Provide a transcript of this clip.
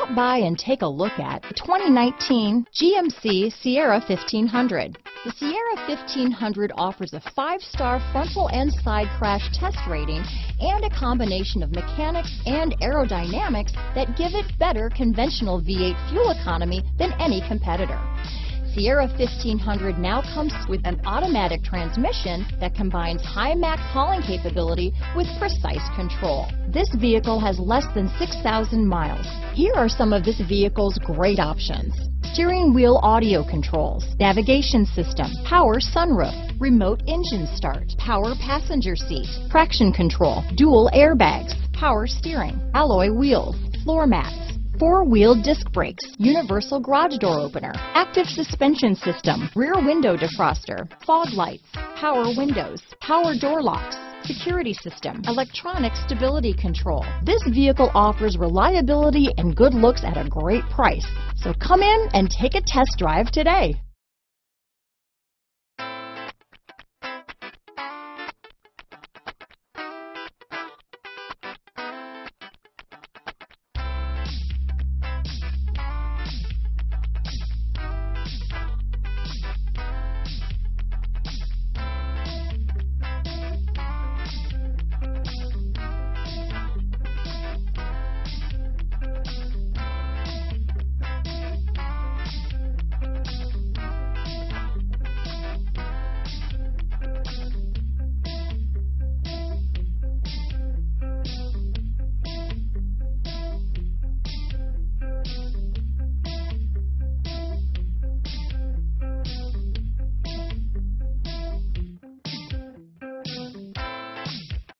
Stop by and take a look at the 2019 GMC Sierra 1500. The Sierra 1500 offers a 5-star frontal and side crash test rating and a combination of mechanics and aerodynamics that give it better conventional V8 fuel economy than any competitor. Sierra 1500 now comes with an automatic transmission that combines high max hauling capability with precise control. This vehicle has less than 6,000 miles. Here are some of this vehicle's great options: steering wheel audio controls, navigation system, power sunroof, remote engine start, power passenger seat, traction control, dual airbags, power steering, alloy wheels, floor mats, four-wheel disc brakes, universal garage door opener, active suspension system, rear window defroster, fog lights, power windows, power door locks, security system, electronic stability control. This vehicle offers reliability and good looks at a great price. So come in and take a test drive today.